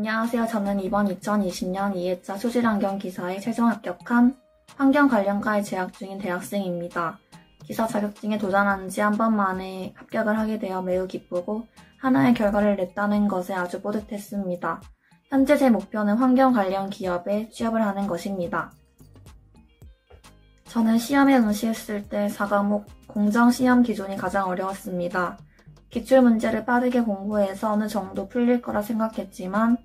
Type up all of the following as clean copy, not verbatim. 안녕하세요. 저는 이번 2020년 2회차 수질환경 기사에 최종 합격한 환경 관련과에 재학 중인 대학생입니다. 기사 자격증에 도전한 지 한 번 만에 합격을 하게 되어 매우 기쁘고 하나의 결과를 냈다는 것에 아주 뿌듯했습니다. 현재 제 목표는 환경 관련 기업에 취업을 하는 것입니다. 저는 시험에 응시했을 때 4과목 공정시험 기준이 가장 어려웠습니다. 기출문제를 빠르게 공부해서 어느 정도 풀릴 거라 생각했지만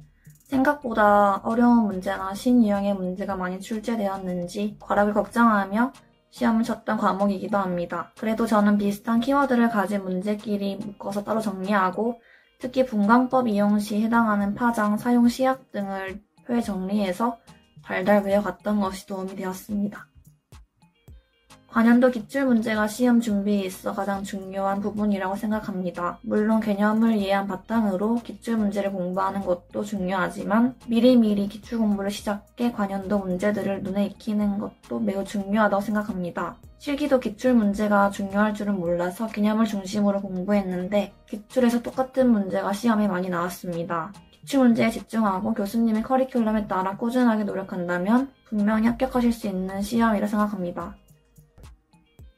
생각보다 어려운 문제나 신유형의 문제가 많이 출제되었는지 과락을 걱정하며 시험을 쳤던 과목이기도 합니다. 그래도 저는 비슷한 키워드를 가진 문제끼리 묶어서 따로 정리하고 특히 분광법 이용 시 해당하는 파장, 사용 시약 등을 표에 정리해서 달달 외워갔던 것이 도움이 되었습니다. 관연도 기출문제가 시험 준비에 있어 가장 중요한 부분이라고 생각합니다. 물론 개념을 이해한 바탕으로 기출문제를 공부하는 것도 중요하지만 미리미리 기출공부를 시작해 관연도 문제들을 눈에 익히는 것도 매우 중요하다고 생각합니다. 실기도 기출문제가 중요할 줄은 몰라서 개념을 중심으로 공부했는데 기출에서 똑같은 문제가 시험에 많이 나왔습니다. 기출문제에 집중하고 교수님의 커리큘럼에 따라 꾸준하게 노력한다면 분명히 합격하실 수 있는 시험이라 생각합니다.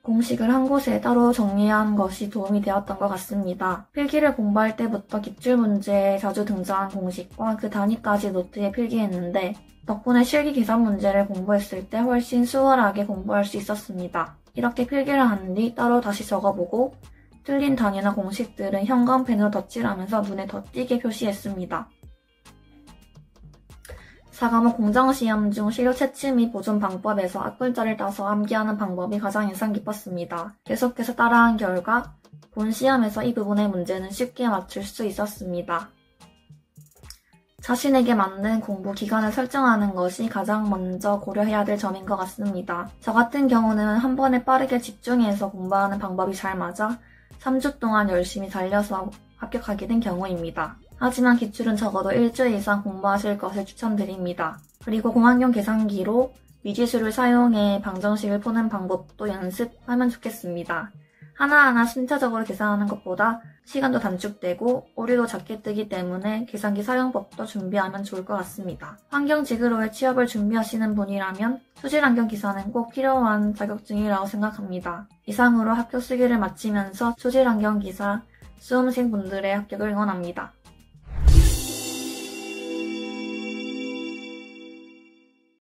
공식을 한 곳에 따로 정리한 것이 도움이 되었던 것 같습니다. 필기를 공부할 때부터 기출문제에 자주 등장한 공식과 그 단위까지 노트에 필기했는데 덕분에 실기 계산 문제를 공부했을 때 훨씬 수월하게 공부할 수 있었습니다. 이렇게 필기를 한 뒤 따로 다시 적어보고 틀린 단위나 공식들은 형광펜으로 덧칠하면서 눈에 더 띄게 표시했습니다. 4과목 공정시험 중 실료 채취 및 보존 방법에서 앞글자를 따서 암기하는 방법이 가장 인상 깊었습니다. 계속해서 따라한 결과 본 시험에서 이 부분의 문제는 쉽게 맞출 수 있었습니다. 자신에게 맞는 공부 기간을 설정하는 것이 가장 먼저 고려해야 될 점인 것 같습니다. 저 같은 경우는 한 번에 빠르게 집중해서 공부하는 방법이 잘 맞아 3주 동안 열심히 달려서 합격하게 된 경우입니다. 하지만 기출은 적어도 1주일 이상 공부하실 것을 추천드립니다. 그리고 공학용 계산기로 미지수를 사용해 방정식을 푸는 방법도 연습하면 좋겠습니다. 하나하나 신체적으로 계산하는 것보다 시간도 단축되고 오류도 작게 뜨기 때문에 계산기 사용법도 준비하면 좋을 것 같습니다. 환경지구로의 취업을 준비하시는 분이라면 수질환경기사는 꼭 필요한 자격증이라고 생각합니다. 이상으로 합격 수기를 마치면서 수질환경기사 수험생분들의 합격을 응원합니다.